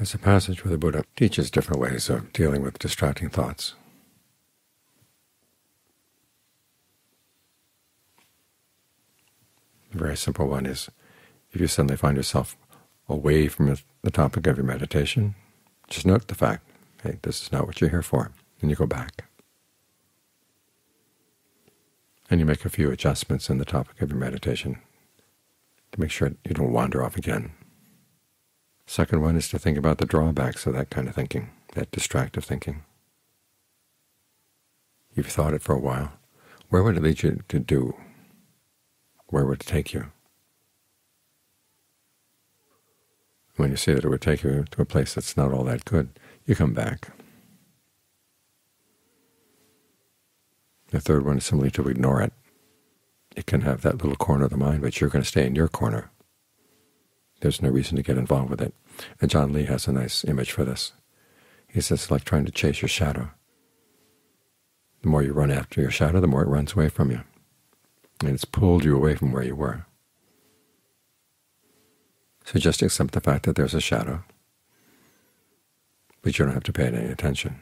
It's a passage where the Buddha teaches different ways of dealing with distracting thoughts. A very simple one is, if you suddenly find yourself away from the topic of your meditation, just note the fact, hey, this is not what you're here for, and you go back. And you make a few adjustments in the topic of your meditation to make sure you don't wander off again. Second one is to think about the drawbacks of that kind of thinking, that distractive thinking. You've thought it for a while. Where would it lead you to do? Where would it take you? When you see that it would take you to a place that's not all that good, you come back. The third one is simply to ignore it. It can have that little corner of the mind, but you're going to stay in your corner. There's no reason to get involved with it. And John Lee has a nice image for this. He says it's like trying to chase your shadow. The more you run after your shadow, the more it runs away from you. And it's pulled you away from where you were. So just accept the fact that there's a shadow, but you don't have to pay it any attention.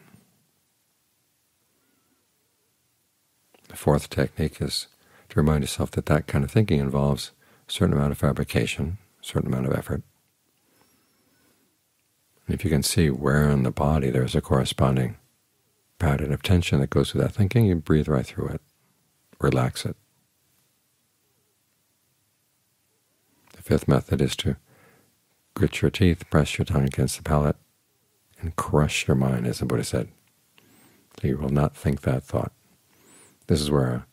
The fourth technique is to remind yourself that that kind of thinking involves a certain amount of fabrication, a certain amount of effort. And if you can see where in the body there's a corresponding pattern of tension that goes with that thinking, you breathe right through it, relax it. The fifth method is to grit your teeth, press your tongue against the palate, and crush your mind, as the Buddha said. So you will not think that thought. This is where a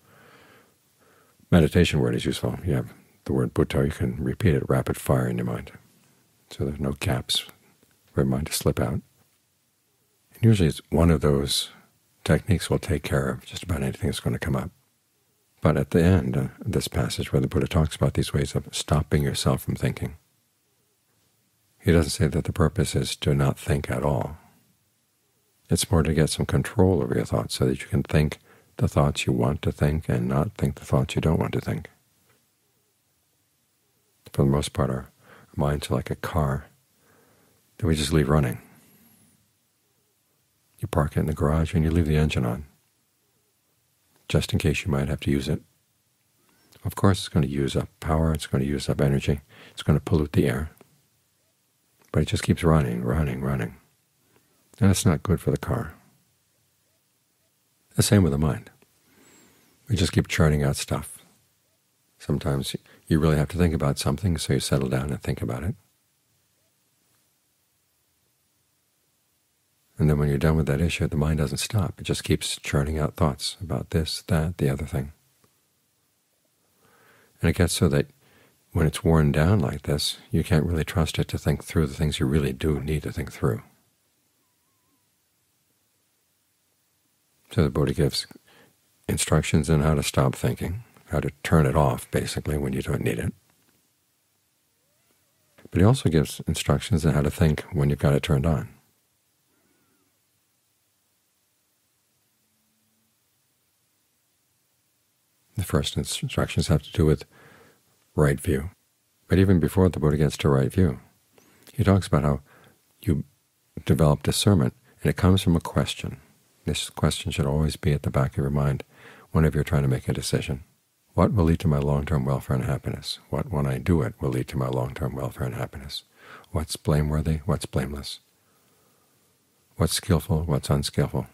meditation word is useful. You have the word Buddha, you can repeat it rapid fire in your mind. So there's no gaps for your mind to slip out. And usually it's one of those techniques will take care of just about anything that's going to come up. But at the end of this passage where the Buddha talks about these ways of stopping yourself from thinking, he doesn't say that the purpose is to not think at all. It's more to get some control over your thoughts so that you can think the thoughts you want to think and not think the thoughts you don't want to think. For the most part, our minds are like a car that we just leave running. You park it in the garage and you leave the engine on, just in case you might have to use it. Of course, it's going to use up power, it's going to use up energy, it's going to pollute the air, but it just keeps running, running, running. And it's not good for the car. The same with the mind. We just keep churning out stuff. Sometimes you really have to think about something, so you settle down and think about it. And then when you're done with that issue, the mind doesn't stop. It just keeps churning out thoughts about this, that, the other thing. And it gets so that when it's worn down like this, you can't really trust it to think through the things you really do need to think through. So the Buddha gives instructions on how to stop thinking, how to turn it off, basically, when you don't need it. But he also gives instructions on how to think when you've got it turned on. The first instructions have to do with right view. But even before the Buddha gets to right view, he talks about how you develop discernment, and it comes from a question. This question should always be at the back of your mind whenever you're trying to make a decision. What will lead to my long-term welfare and happiness? What, when I do it, will lead to my long-term welfare and happiness? What's blameworthy? What's blameless? What's skillful? What's unskillful?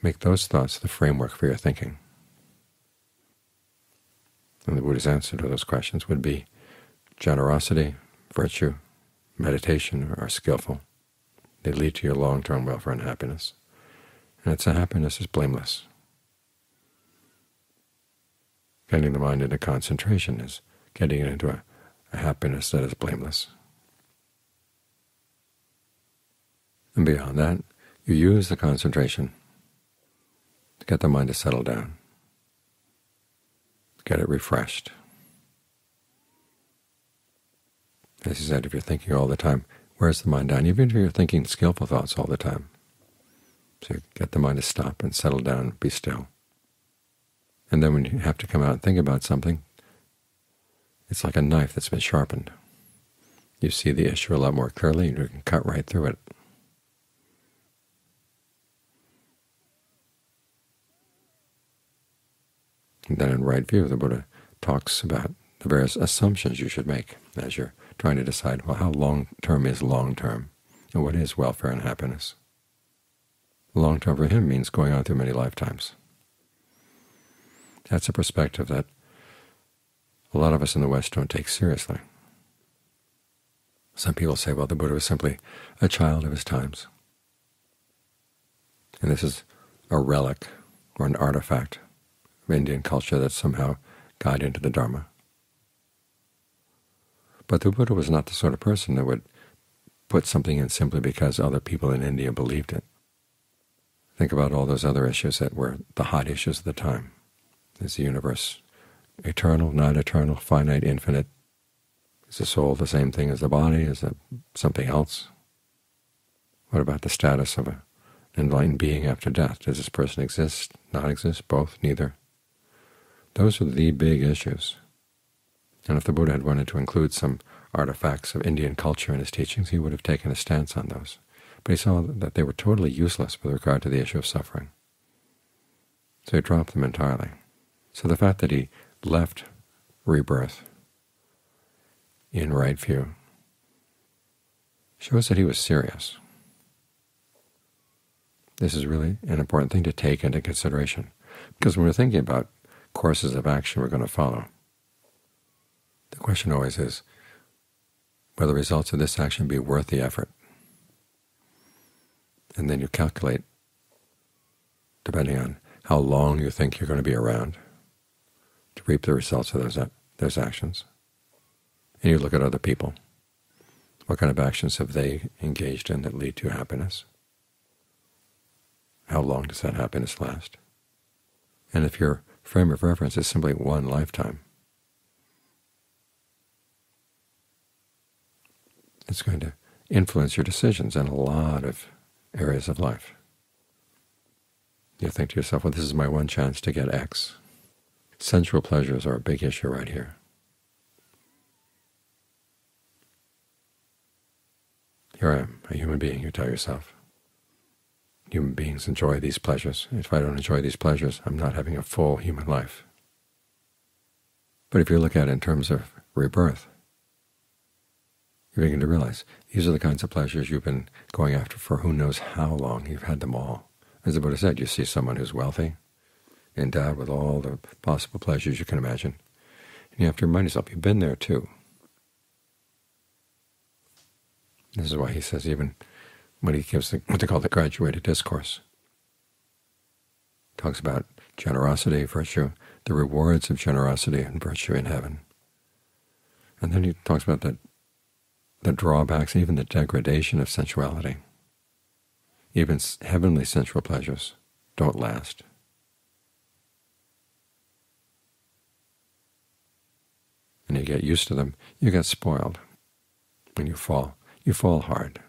Make those thoughts the framework for your thinking. And the Buddha's answer to those questions would be generosity, virtue, meditation are skillful. They lead to your long-term welfare and happiness. And it's a happiness is blameless. Getting the mind into concentration is getting it into a happiness that is blameless. And beyond that, you use the concentration to get the mind to settle down, get it refreshed. As he said, if you're thinking all the time, where's the mind down? Even if you're thinking skillful thoughts all the time. So get the mind to stop and settle down, be still. And then when you have to come out and think about something, it's like a knife that's been sharpened. you see the issue a lot more clearly, you can cut right through it. And then in Right View, the Buddha talks about the various assumptions you should make as you're trying to decide, well, how long-term is long-term, and what is welfare and happiness. Long-term for him means going on through many lifetimes. That's a perspective that a lot of us in the West don't take seriously. Some people say, well, the Buddha was simply a child of his times, and this is a relic or an artifact of Indian culture that somehow got into the Dharma. But the Buddha was not the sort of person that would put something in simply because other people in India believed it. Think about all those other issues that were the hot issues of the time. Is the universe eternal, not eternal, finite, infinite? Is the soul the same thing as the body? Is it something else? What about the status of an enlightened being after death? Does this person exist, not exist, both, neither? Those are the big issues. And if the Buddha had wanted to include some artifacts of Indian culture in his teachings, he would have taken a stance on those. But he saw that they were totally useless with regard to the issue of suffering. So he dropped them entirely. So the fact that he left rebirth in Right View shows that he was serious. This is really an important thing to take into consideration, because when we're thinking about courses of action we're going to follow, the question always is will the results of this action be worth the effort? And then you calculate, depending on how long you think you're going to be around, to reap the results of those actions. And you look at other people. What kind of actions have they engaged in that lead to happiness? How long does that happiness last? And if your frame of reference is simply one lifetime, it's going to influence your decisions in a lot of areas of life. You think to yourself, well, this is my one chance to get X. Sensual pleasures are a big issue right here. Here I am, a human being, you tell yourself. Human beings enjoy these pleasures. If I don't enjoy these pleasures, I'm not having a full human life. But if you look at it in terms of rebirth, you begin to realize these are the kinds of pleasures you've been going after for who knows how long. You've had them all. As the Buddha said, you see someone who's wealthy, endowed with all the possible pleasures you can imagine, and you have to remind yourself, you've been there too. This is why he says, even when he gives what they call the graduated discourse, talks about generosity, virtue, the rewards of generosity and virtue in heaven. And then he talks about the drawbacks, even the degradation of sensuality. Even heavenly sensual pleasures don't last. And you get used to them, you get spoiled, and you fall hard.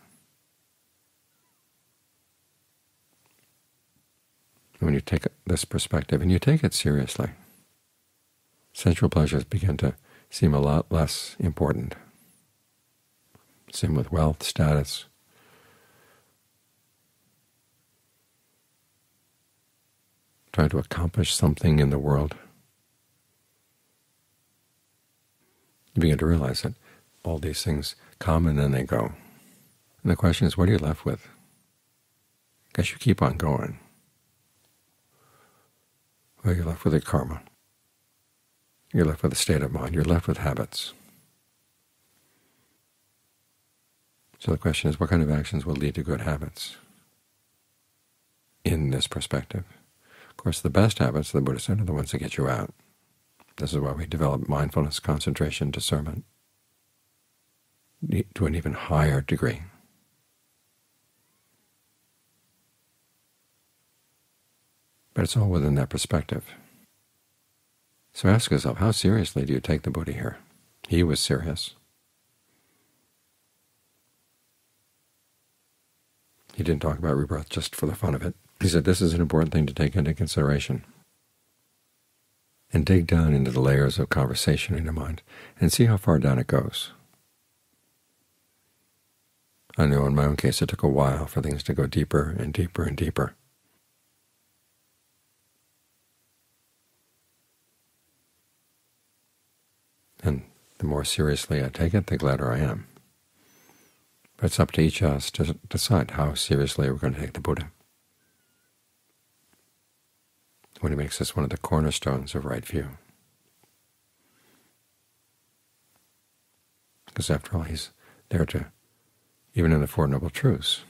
And when you take this perspective, and you take it seriously, sensual pleasures begin to seem a lot less important. Same with wealth, status. Trying to accomplish something in the world. You begin to realize that all these things come and then they go. And the question is, what are you left with? Because you keep on going. Well, you're left with your karma. You're left with a state of mind. You're left with habits. So the question is, what kind of actions will lead to good habits in this perspective? Of course, the best habits, the Buddha said, are the ones that get you out. This is why we develop mindfulness, concentration, discernment to an even higher degree. But it's all within that perspective. So ask yourself, how seriously do you take the Buddha here? He was serious. He didn't talk about rebirth just for the fun of it. He said this is an important thing to take into consideration. And dig down into the layers of conversation in your mind and see how far down it goes. I know in my own case it took a while for things to go deeper and deeper and deeper. And the more seriously I take it, the gladder I am. But it's up to each of us to decide how seriously we're going to take the Buddha. When he makes this one of the cornerstones of right view. Because after all, he's there to, even in the Four Noble Truths,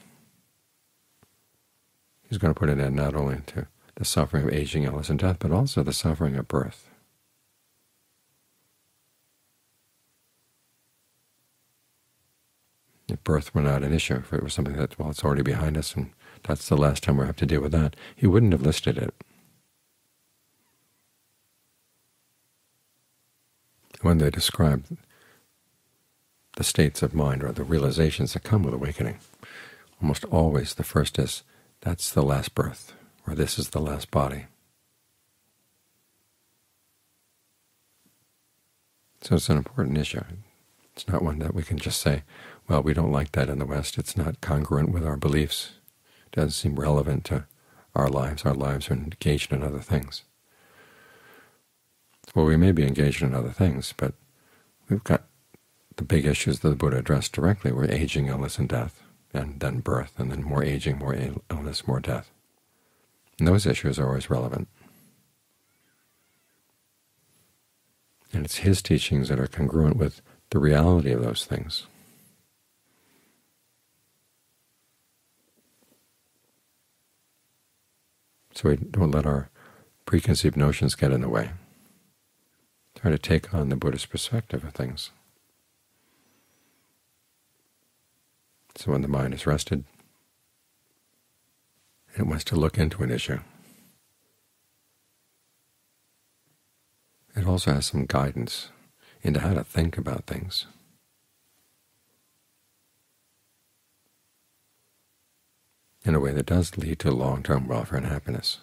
he's going to put an end not only to the suffering of aging, illness, and death, but also the suffering of birth. If birth were not an issue, if it were something that, well, it's already behind us and that's the last time we have to deal with that, he wouldn't have listed it. When they describe the states of mind or the realizations that come with awakening, almost always the first is, that's the last birth, or this is the last body. So it's an important issue. It's not one that we can just say, well, we don't like that in the West. It's not congruent with our beliefs. It doesn't seem relevant to our lives. Our lives are engaged in other things. Well, we may be engaged in other things, but we've got the big issues that the Buddha addressed directly were aging, illness, and death, and then birth, and then more aging, more illness, more death. And those issues are always relevant. And it's his teachings that are congruent with the reality of those things. So we don't let our preconceived notions get in the way. Try to take on the Buddha's perspective of things. So when the mind is rested and it wants to look into an issue, it also has some guidance into how to think about things. In a way that does lead to long-term welfare and happiness.